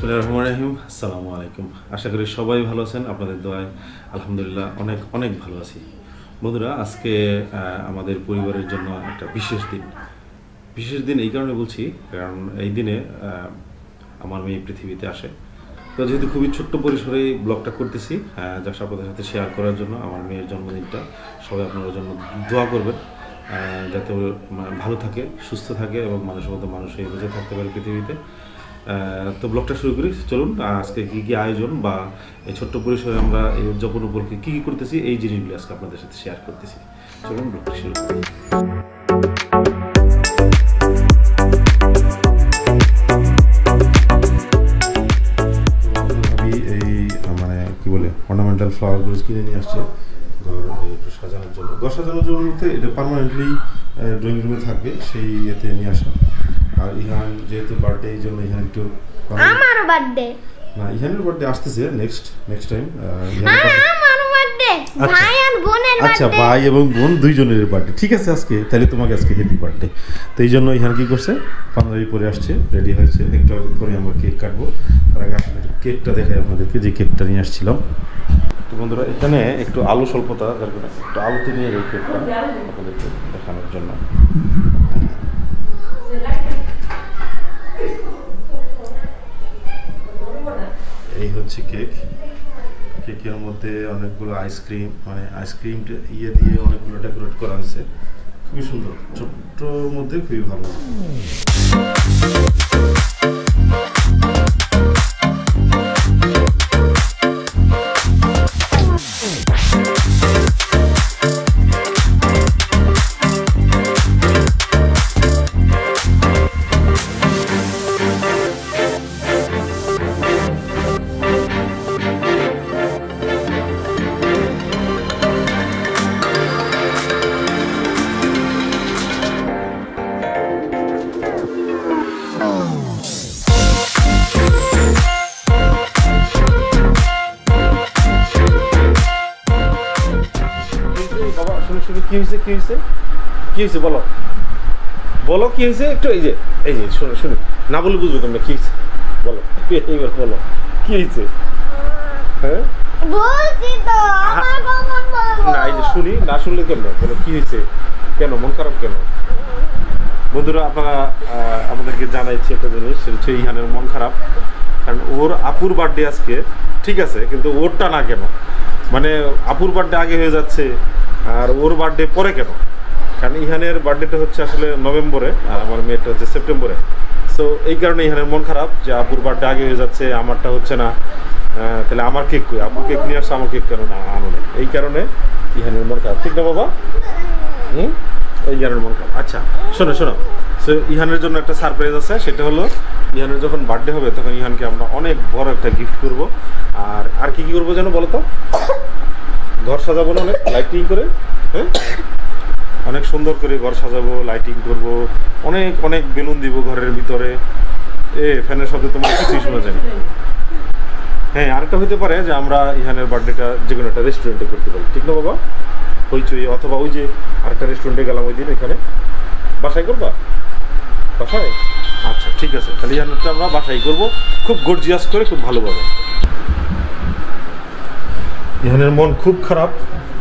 বিসমিল্লাহির রহমানির রহিম। আসসালামু আলাইকুম। আশা করি সবাই ভালো আছেন। আপনাদের দোয়ায় আলহামদুলিল্লাহ অনেক অনেক ভালো আছি। বন্ধুরা, আজকে আমাদের পরিবারের জন্য একটা বিশেষ দিন। বিশেষ দিন এই কারণে বলছি, কারণ এই দিনে আমার মেয়ে পৃথিবীতে আসে। তো যেহেতু খুবই ছোট্ট পরিসরে এই ব্লগটা করতেছি যা আপনাদের সাথে শেয়ার করার জন্য, আমার মেয়ের জন্মদিনটা সবাই আপনার জন্য দোয়া করবেন, যাতে ভালো থাকে, সুস্থ থাকে এবং মানুষের মতো মানুষ এই বুঝে থাকতে পারে পৃথিবীতে। তো ব্লগটা শুরু করি। চলুন, আজকে কী কী আয়োজন বা এই ছোট্ট পরিসরে আমরা এই উদযাপন উপলক্ষে কী কী করতেছি এই জিনিসগুলি আজকে আপনাদের সাথে শেয়ার করতেছি। চলুন ব্লগটা শুরু করি। ভাবি এই মানে কী বলে অর্নামেন্টাল ফ্লাওয়ারগুলো কিনে নিয়ে আসছে একটু সাজানোর জন্য। ঘর সাজানোর জন্য বলতে এটা পার্মানেন্টলি ড্রয়িং রুমে থাকবে, সেই ইয়েতে নিয়ে আসা। আর ইহান যেহেতু বার্থডে, এই জন্য ইহান একটু আমারও বার্থডে না, ইহানের বার্থডে আসতেছে নেক্সট টাইম। আমারও বার্থডে, ভাই আর বোনের বার্থডে। আচ্ছা, ভাই এবং বোন দুইজনের বার্থডে, ঠিক আছে। আজকে তাহলে তোমাকে আজকে হ্যাপি বার্থডে। তো এই জন্য ইহান কি করছে, পাঞ্জাবি পরে আসছে, রেডি হয়েছে। একটু পরে আমরা কেক কাটবো, তার আগে আপনাদের কেকটা দেখাই আপনাদেরকে, যে কেকটা নিয়ে আসছিলাম। তো বন্ধুরা, এখানে একটু আলু স্বল্পতা, যার কারণে একটু আলুতে নিয়ে যাই কেকটা আপনাদেরকে দেখানোর জন্য। এই হচ্ছে কেকের মধ্যে অনেকগুলো আইসক্রিম, মানে আইসক্রিম ইয়ে দিয়ে অনেকগুলো ডেকোরেট করা হয়েছে। খুবই সুন্দর, ছোট্টর মধ্যে খুবই ভালো। কি হয়েছে বলো কি হয়েছে। একটু এই যে শুনে না বলে বুঝবো কেমন কি হয়েছে। বলো কি হয়েছে। হ্যাঁ না, এই যে শুনি না, শুনলে কেমন বলো কি হয়েছে, কেন মন খারাপ কেন। বন্ধুরা, আপনারা আমাদেরকে জানাইছে একটা জিনিস, সেটা হচ্ছে ইহানের মন খারাপ, কারণ ওর আপুর বার্থডে আজকে, ঠিক আছে, কিন্তু ওরটা না কেন, মানে আপুর বার্থডে আগে হয়ে যাচ্ছে আর ওর বার্থডে পরে কেন। কারণ ইহানের বার্থডেটা হচ্ছে আসলে নভেম্বরে আর আমার মেয়েটা হচ্ছে সেপ্টেম্বরে। সো এই কারণে ইহানের মন খারাপ যে আপুর বার্থডে আগে হয়ে যাচ্ছে, আমারটা হচ্ছে না। তাহলে আমার কেক কই, আপুর কেক নিয়ে আসছে, আমার কেক কেন না আনো না, এই কারণে ইহানের মন খারাপ, ঠিক না বাবা। এই ইহানের মন খারাপ। আচ্ছা শোনো, সো ইহানের জন্য একটা সারপ্রাইজ আছে, সেটা হলো ইহানের যখন বার্থডে হবে তখন ইহানকে আমরা অনেক বড় একটা গিফট করব। আর কি করবো যেন বলো তো, ঘর সাজাবো না, অনেক লাইটিং করে, হ্যাঁ অনেক সুন্দর করে ঘর সাজাবো, লাইটিং করব, অনেক অনেক বেলুন দিব ঘরের ভিতরে। ফ্যানের শব্দ তোমার কিছুই শোনা যায় না। হ্যাঁ, আরেকটা হইতে পারে যে আমরা ইহানের বার্থডেটা যে কোনো একটা রেস্টুরেন্টে করতে পারি, ঠিক না বাবা। হইচই অথবা ওই যে আরেকটা রেস্টুরেন্টে গেলাম ওই দিন, এখানে বাসায় করবা বাসায়। আচ্ছা ঠিক আছে, তাহলে ইহানেরটা আমরা বাসায় করবো, খুব গর্জিয়াস করে, খুব ভালোভাবে। ইহানের মন খুব খারাপ,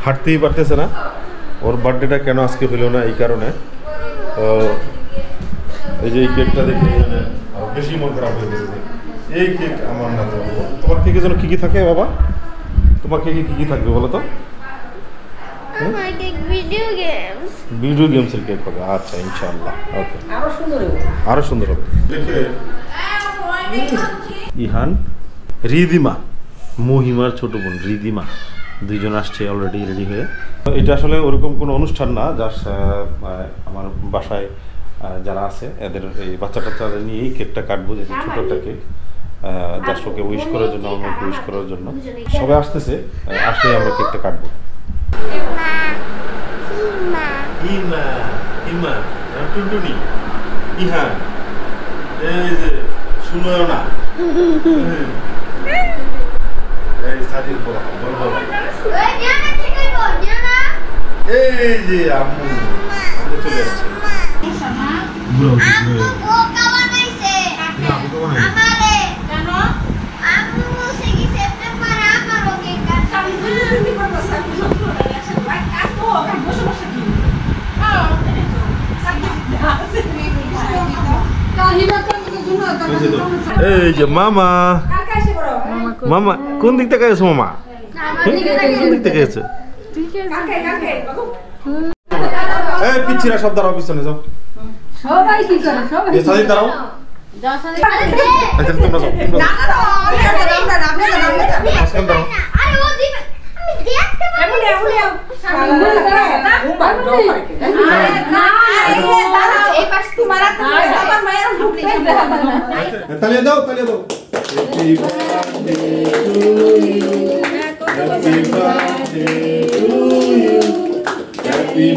হাঁটতেই পারতেছে না, ওর বার্থডেটা কেন আজকে হলো না এই কারণে। তো এই যে এই কেকটা দেখে আরও বেশি মন খারাপ হয়ে গেছে। এই কেক আমার না, তোমার কেকের জন্য কী কী থাকে বাবা, তোমার কেকে কী কী থাকবে বলো তো। ভিডিও গেমসের কেক হবে। আচ্ছা ইনশাআল্লাহ, ওকে, আরও সুন্দর হবে। ইহান রিদিমা মহিমার ছোট বোন রিদিমা দুইজন আসছে অলরেডি রেডি হয়ে। এটা আসলে ওরকম কোনো অনুষ্ঠান না, যার আমার বাসায় যারা আছে এদের এই বাচ্চা টাচ্চাদের নিয়েই কেকটা কাটবো, যে ছোটো একটা কেক, যার সঙ্গে উইশ করার জন্য, আমাকে উইশ করার জন্য সবাই আসতেছে, আসলেই আমরা কেকটা কাটবো। aja mama. Mama, কোন দিকতে গেছো মামা? কোন দিকতে গেছো? ঠিক আছে। কাকে কাকে? এই পিছরা সব দাঁড়াও পিছনে যাও। সবাই কি করে? সবাই। এই সাথে দাঁড়াও। যাও সাথে। আচ্ছা তোমরা যাও। না না না, আমরা দাঁড়াও। আরে ও দি আমি দেখতে পাচ্ছি। এমন এমন तालियां दो, तालियां दो। Happy birthday to you, happy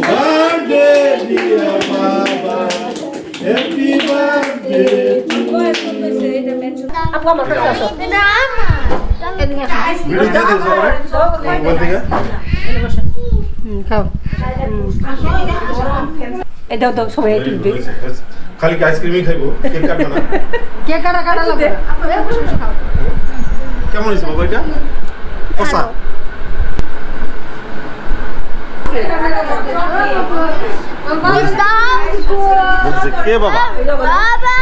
birthday to you, happy birthday dear Baba, happy birthday to you. आप कौन मत करो? रामा। रामा। এদাও তো সবাই একটু দিই খালি আইসক্রিমই খাইবো কেক কাটবো না কেক কাটা কাটা লাগে আপনারা কিছু খাও কেমন হইছে বাবা এটা কসা কে বাবা বাবা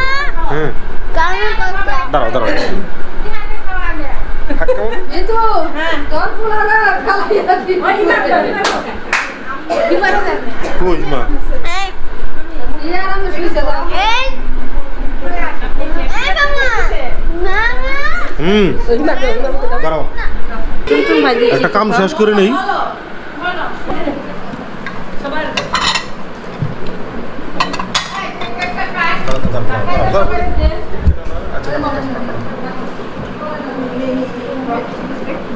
হ্যাঁ কারণ কসা দাঁড়াও দাঁড়াও খাও এই তো হ্যাঁ তোর ফুলা না খালি আছি মহিলা কি পারো না কই মা একটা কাম শেষ করে নেই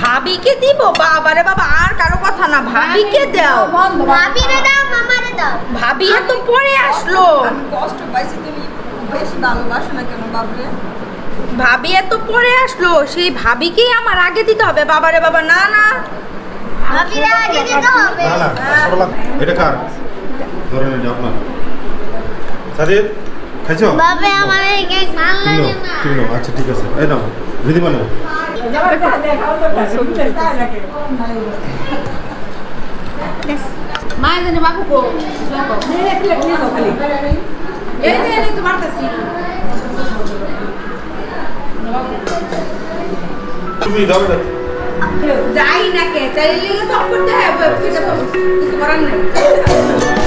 ভাবিকে দিব বাবারে বাবা আর কারো কথা না ভাবিকে দাও ভাবিরে দাও মামারে দাও ভাবি তো পরে আসলো আমি কষ্ট পাইছি তুমি বেশি ভালোবাসো না কেন বাবারে ভাবি তো পরে আসলো সেই ভাবিকেই আমার আগে দিতে হবে বাবারে বাবা না না ভাবিরে আগে দিতে হবে এটা কার ধরে নে যাও না সাজিদ খাইছো বাবা আমার এই কেক ভালো লাগে না তুমি নাও আচ্ছা ঠিক আছে এই নাও ভিদি বানাও যাই না কে চাইলে